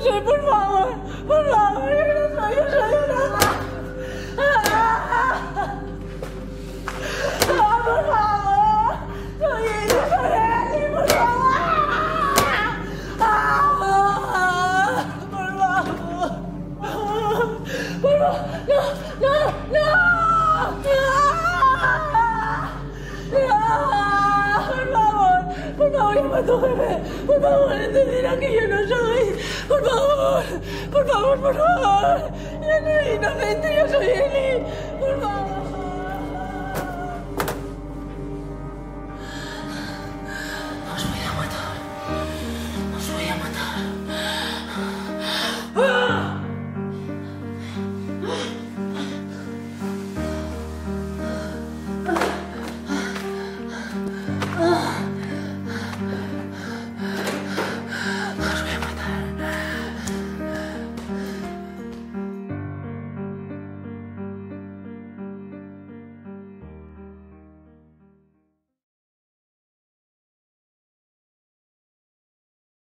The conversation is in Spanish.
José, por favor, yo soy una... ¡No, por favor! ¡Soy inocente, por favor! ¡Ah! ¡Por favor! ¡Por favor! ¡No, no, no! ¡No! Por favor, llama a tu jefe. Por favor, entenderá que yo no soy. Por favor, por favor, por favor. Yo no soy inocente, yo soy Eli. Por favor.